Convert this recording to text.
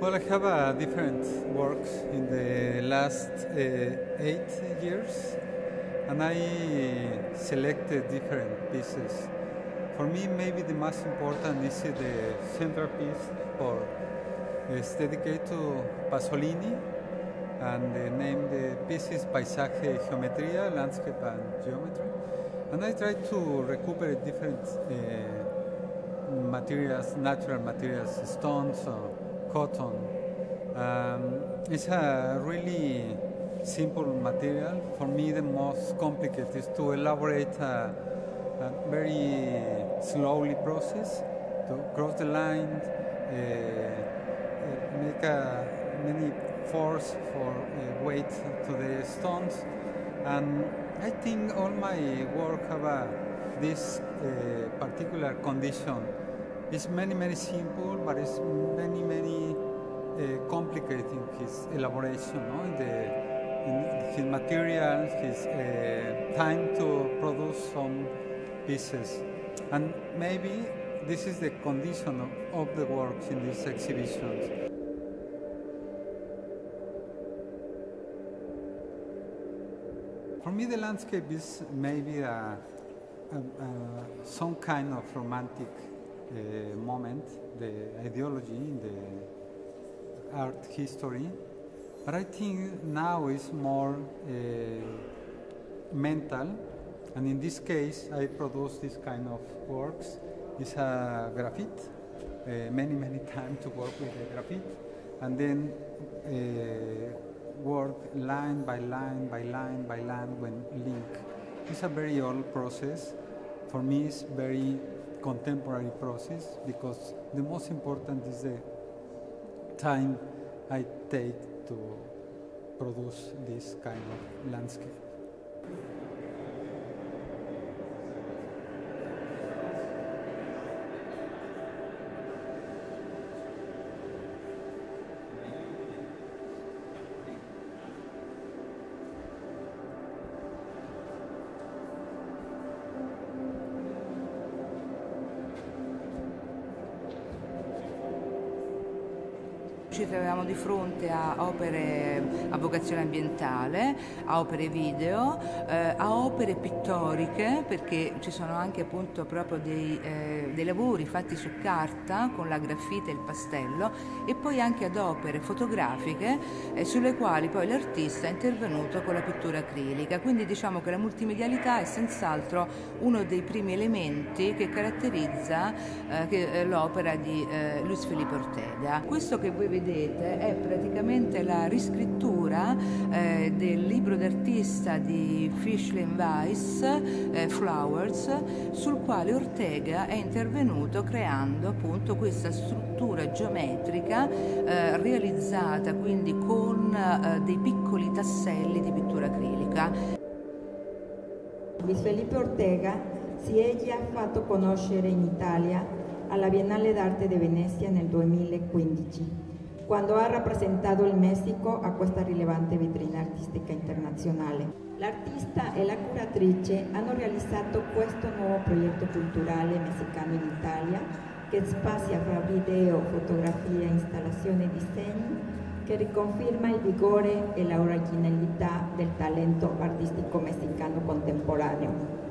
Well, I have different works in the last 8 years, and I selected different pieces. For me, maybe the most important is the centerpiece for it's dedicated to Pasolini, and the name the piece is Paisaje, Geometria, Landscape, and Geometry. And I try to recuperate different materials, natural materials, stones or cotton. It's a really simple material. For me, the most complicated is to elaborate a very slowly process to cross the line, make many force for weight to the stones. And I think all my work about this particular condition is many simple, but it's many complicating his elaboration, no? in his material, his time to produce some pieces. And maybe this is the condition of the works in these exhibitions. For me, the landscape is maybe some kind of romantic moment, the ideology in the art history. But I think now is more mental, and in this case, I produce this kind of works. It's a graphite, many times to work with the graphite, and then work line by line by line by line when linked. It's a very old process. For me, it's very contemporary process because the most important is the time I take to produce this kind of landscape. Ci troviamo di fronte a opere a vocazione ambientale, a opere video, a opere pittoriche, perché ci sono anche appunto proprio dei lavori fatti su carta con la grafite e il pastello, e poi anche ad opere fotografiche sulle quali poi l'artista è intervenuto con la pittura acrilica. Quindi diciamo che la multimedialità è senz'altro uno dei primi elementi che caratterizza l'opera di Luis Felipe Ortega. Questo che voi vedete è praticamente la riscrittura del libro d'artista di Fischl and Weiss, Flowers, sul quale Ortega è intervenuto creando appunto questa struttura geometrica realizzata quindi con dei piccoli tasselli di pittura acrilica. Luis Felipe Ortega si è già fatto conoscere in Italia alla Biennale d'Arte di Venezia nel 2015. Quando ha rappresentato il Messico a questa rilevante vetrina artistica internazionale. L'artista e la curatrice hanno realizzato questo nuovo progetto culturale messicano in Italia che spazia fra video, fotografia, installazioni e disegni, che riconferma il vigore e l'originalità del talento artistico messicano contemporaneo.